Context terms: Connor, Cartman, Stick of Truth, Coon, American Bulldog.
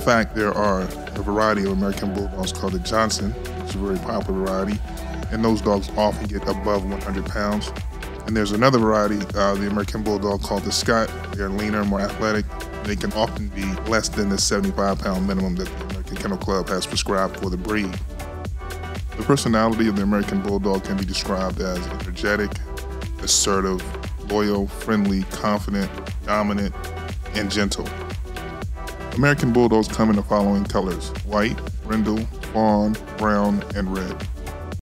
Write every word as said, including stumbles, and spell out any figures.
fact, there are a variety of American Bulldogs called the Johnson, which is a very popular variety, and those dogs often get above one hundred pounds. And there's another variety, uh, the American Bulldog called the Scott. They're leaner, more athletic. They can often be less than the seventy-five pound minimum that the American Kennel Club has prescribed for the breed. The personality of the American Bulldog can be described as energetic, assertive, loyal, friendly, confident, dominant, and gentle. American Bulldogs come in the following colors: white, brindle, fawn, brown, and red.